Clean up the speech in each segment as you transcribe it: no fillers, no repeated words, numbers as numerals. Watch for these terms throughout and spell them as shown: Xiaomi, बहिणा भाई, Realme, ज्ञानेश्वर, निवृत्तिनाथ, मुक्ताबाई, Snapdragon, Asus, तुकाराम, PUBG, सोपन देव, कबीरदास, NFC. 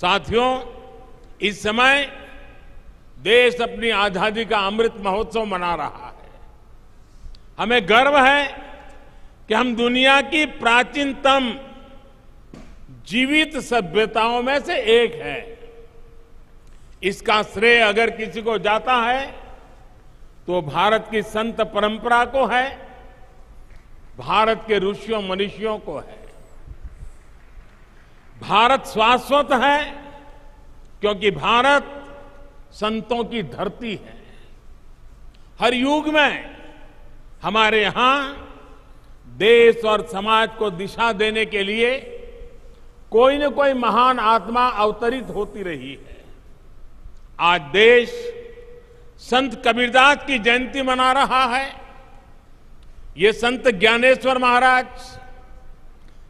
साथियों, इस समय देश अपनी आजादी का अमृत महोत्सव मना रहा है। हमें गर्व है कि हम दुनिया की प्राचीनतम जीवित सभ्यताओं में से एक है। इसका श्रेय अगर किसी को जाता है तो भारत की संत परंपरा को है, भारत के ऋषियों मनीषियों को है। भारत शाश्वत है क्योंकि भारत संतों की धरती है। हर युग में हमारे यहां देश और समाज को दिशा देने के लिए कोई न कोई महान आत्मा अवतरित होती रही है। आज देश संत कबीरदास की जयंती मना रहा है। ये संत ज्ञानेश्वर महाराज,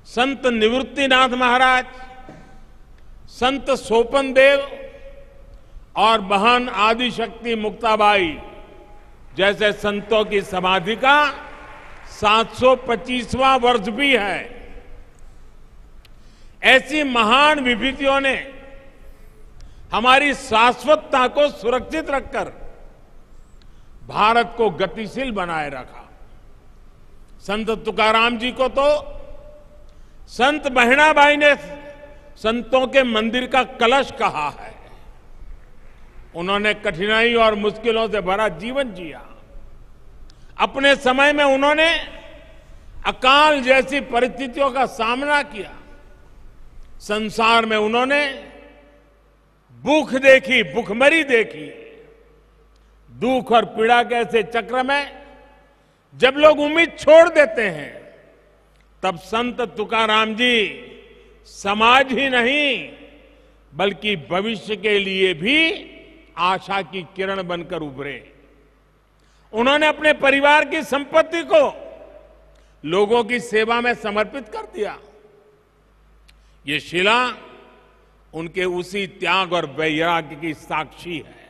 संत निवृत्तिनाथ महाराज, संत सोपन देव और बहन आदिशक्ति मुक्ताबाई जैसे संतों की समाधि का 725वां वर्ष भी है। ऐसी महान विभूतियों ने हमारी शाश्वतता को सुरक्षित रखकर भारत को गतिशील बनाए रखा। संत तुकाराम जी को तो संत बहिणा भाई ने संतों के मंदिर का कलश कहा है। उन्होंने कठिनाई और मुश्किलों से भरा जीवन जिया। अपने समय में उन्होंने अकाल जैसी परिस्थितियों का सामना किया। संसार में उन्होंने भूख देखी, भूखमरी देखी। दुख और पीड़ा के ऐसे चक्र में जब लोग उम्मीद छोड़ देते हैं, तब संत तुकाराम जी समाज ही नहीं बल्कि भविष्य के लिए भी आशा की किरण बनकर उभरे। उन्होंने अपने परिवार की संपत्ति को लोगों की सेवा में समर्पित कर दिया। ये शिला उनके उसी त्याग और वैराग्य की साक्षी है।